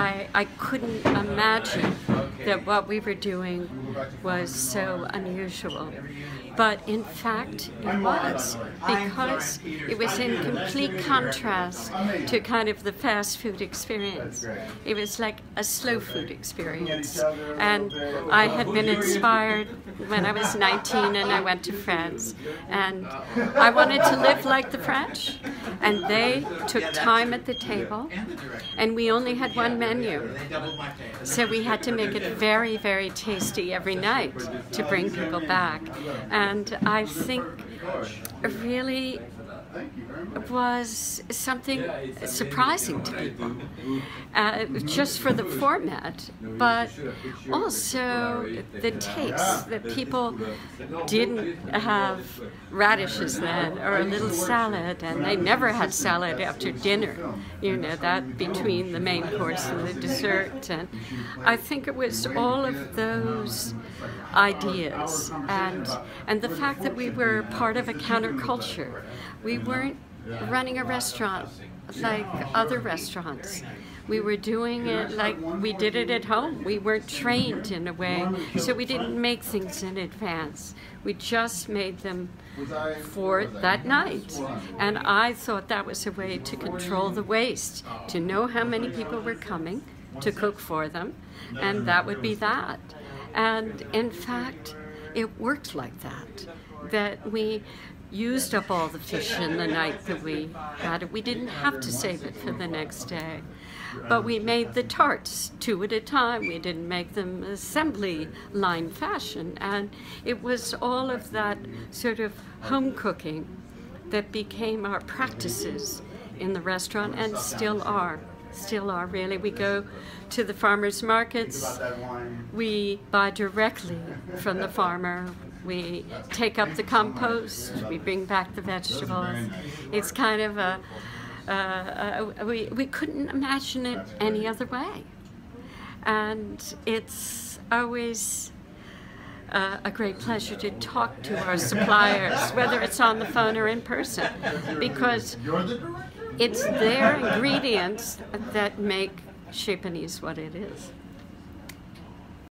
I couldn't imagine that what we were doing was so unusual. But in fact, it was, because it was in complete contrast to kind of the fast food experience. It was like a slow food experience. And I had been inspired when I was 19 and I went to France. And I wanted to live like the French. And they took time at the table. And we only had one menu. So we had to make it very, very tasty every night to bring people back. And I think it really was something surprising to people, just for the format, but also the taste, that people didn't have radishes then, or a little salad, and they never had salad after dinner, you know, that between the main course and the dessert. And I think it was all of those ideas, and the fact that we were part of a counterculture. We weren't running a restaurant like other restaurants. We were doing it like we did it at home. We weren't trained in a way, so we didn't make things in advance. We just made them for that night. And I thought that was a way to control the waste, to know how many people were coming, to cook for them, and that would be that. And in fact, it worked like that, that we used up all the fish in the night that we had it. We didn't have to save it for the next day. But we made the tarts 2 at a time. We didn't make them assembly line fashion. And it was all of that sort of home cooking that became our practices in the restaurant, and still are really. We go to the farmers markets. We buy directly from the farmer. We take up the compost, we bring back the vegetables. It's kind of a, we couldn't imagine it any other way. And it's always a great pleasure to talk to our suppliers, whether it's on the phone or in person, because it's their ingredients that make Chez Panisse what it is.